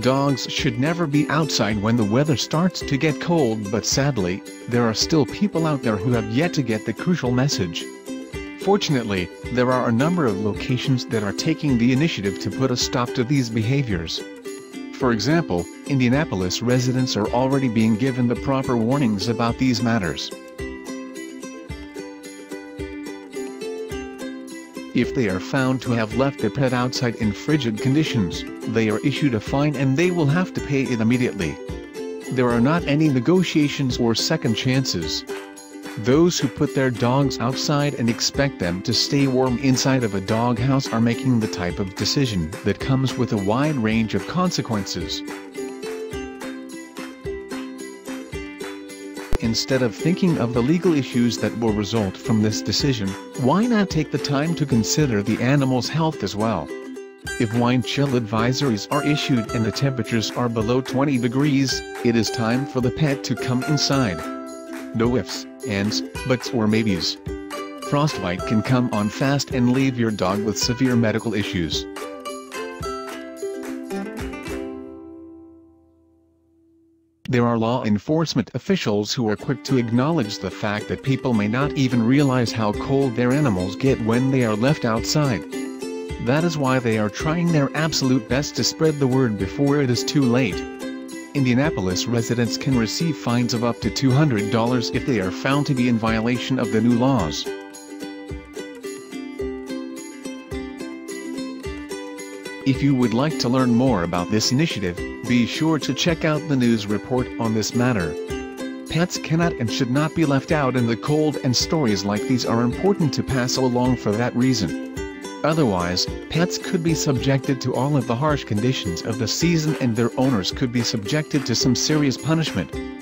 Dogs should never be outside when the weather starts to get cold, but sadly, there are still people out there who have yet to get the crucial message. Fortunately, there are a number of locations that are taking the initiative to put a stop to these behaviors. For example, Indianapolis residents are already being given the proper warnings about these matters. If they are found to have left their pet outside in frigid conditions, they are issued a fine and they will have to pay it immediately. There are not any negotiations or second chances. Those who put their dogs outside and expect them to stay warm inside of a doghouse are making the type of decision that comes with a wide range of consequences. Instead of thinking of the legal issues that will result from this decision, why not take the time to consider the animal's health as well? If wine chill advisories are issued and the temperatures are below 20 degrees, it is time for the pet to come inside. No ifs, ands, buts or maybes. Frostbite can come on fast and leave your dog with severe medical issues. There are law enforcement officials who are quick to acknowledge the fact that people may not even realize how cold their animals get when they are left outside. That is why they are trying their absolute best to spread the word before it is too late. Indianapolis residents can receive fines of up to $200 if they are found to be in violation of the new laws. If you would like to learn more about this initiative, be sure to check out the news report on this matter. Pets cannot and should not be left out in the cold, and stories like these are important to pass along for that reason. Otherwise, pets could be subjected to all of the harsh conditions of the season and their owners could be subjected to some serious punishment.